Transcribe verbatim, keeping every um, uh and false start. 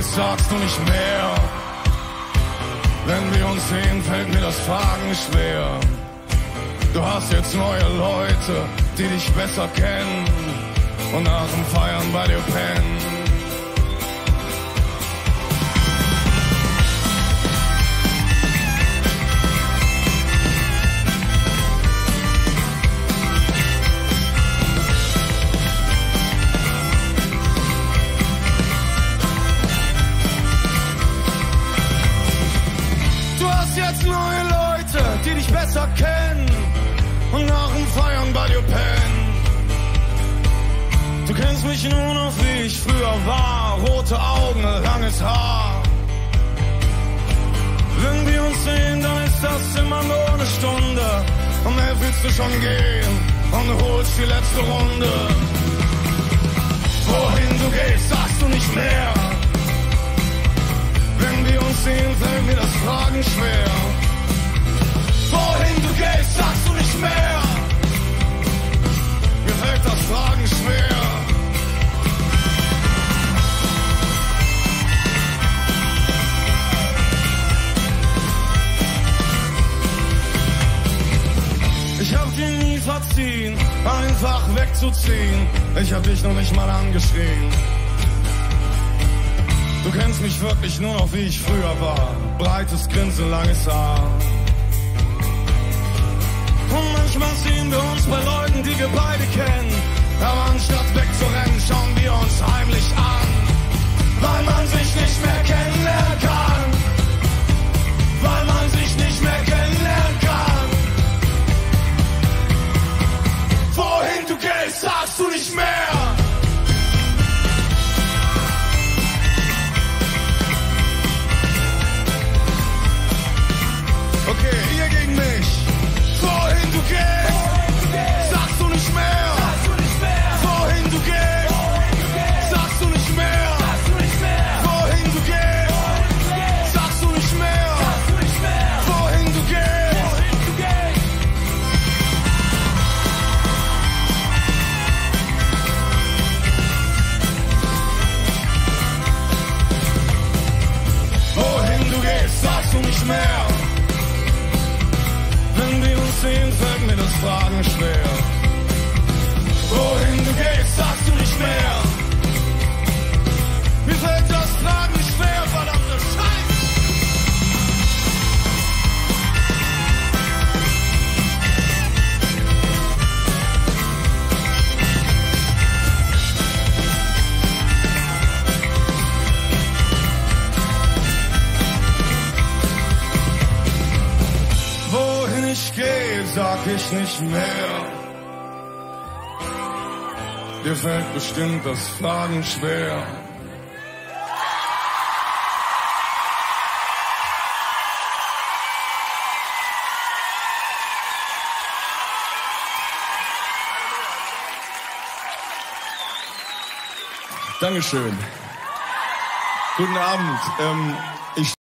gehst, sagst du nicht mehr. Wenn wir uns sehen, fällt mir das Fragen schwer. Du hast jetzt neue Leute, die dich besser kennen und nach dem Feiern bei dir pennen. Jetzt neue Leute, die dich besser kennen und nach dem Feiern bei dir pennen. Du kennst mich nur noch, wie ich früher war, rote Augen, langes Haar. Wenn wir uns sehen, dann ist das immer nur eine Stunde. Um elf willst du schon gehen und holst die letzte Runde. Wohin du gehst, sagst du nicht mehr. Wenn wir uns sehen, fällt mir das Fragen schwer. Wohin du gehst, sagst du nicht mehr. Mir fällt das Fragen schwer. Ich hab dir nie verziehen, einfach wegzuziehen. Ich hab dich noch nicht mal angeschrien. Du kennst mich wirklich nur noch, wie ich früher war. Breites Grinsen, langes Haar. Und manchmal sehen wir uns bei Leuten, die wir beide kennen. Aber anstatt wegzurennen, schauen wir uns heimlich an. Weil man sich nicht mehr kennenlernen kann. Weil man sich nicht mehr kennenlernen kann. Wohin du gehst, sagst du nicht mehr. Wenn wir uns sehen, fällt mir das Fragen schwer. Wohin du gehst, sagst du nicht mehr. Mir fällt das Fragen schwer, verdammte Sag ich nicht mehr. Dir fällt bestimmt das Fragen schwer. Dankeschön. Guten Abend. Ähm, ich